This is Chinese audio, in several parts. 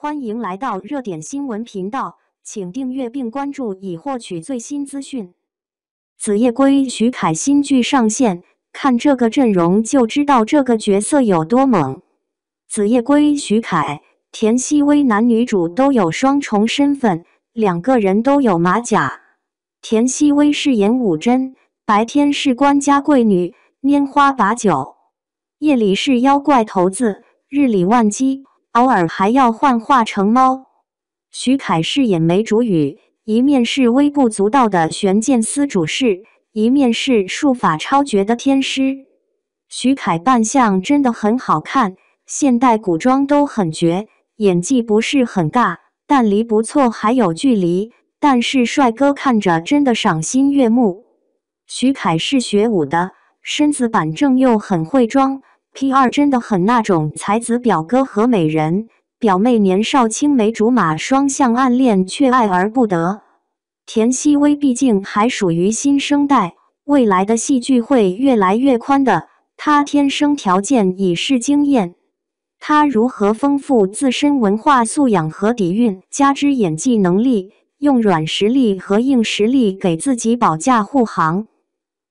欢迎来到热点新闻频道，请订阅并关注以获取最新资讯。子夜归徐凯新剧上线，看这个阵容就知道这个角色有多猛。子夜归徐凯、田曦薇男女主都有双重身份，两个人都有马甲。田曦薇饰演武贞，白天是官家贵女，拈花把酒；夜里是妖怪头子，日理万机。 偶尔还要幻化成猫。徐凯饰演梅竹雨，一面是微不足道的玄剑司主事，一面是术法超绝的天师。徐凯扮相真的很好看，现代古装都很绝，演技不是很尬，但离不错还有距离。但是帅哥看着真的赏心悦目。徐凯是学武的，身子板正又很会装。 P2 真的很那种才子表哥和美人表妹年少青梅竹马双向暗恋却爱而不得。田曦薇毕竟还属于新生代，未来的戏剧会越来越宽的。她天生条件已是经验，她如何丰富自身文化素养和底蕴，加之演技能力，用软实力和硬实力给自己保驾护航。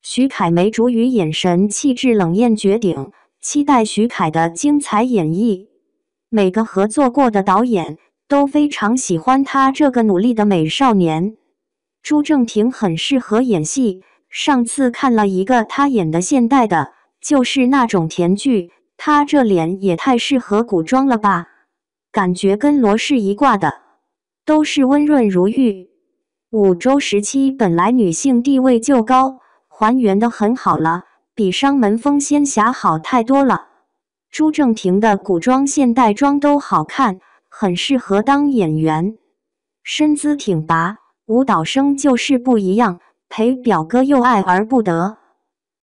徐凯梅竹雨眼神气质冷艳绝顶。 期待徐凯的精彩演绎。每个合作过的导演都非常喜欢他这个努力的美少年。朱正廷很适合演戏，上次看了一个他演的现代的，就是那种甜剧，他这脸也太适合古装了吧？感觉跟罗氏一挂的，都是温润如玉。武周时期本来女性地位就高，还原的很好了。 比商门风仙侠好太多了。朱正廷的古装、现代装都好看，很适合当演员。身姿挺拔，舞蹈生就是不一样，陪表哥又爱而不得。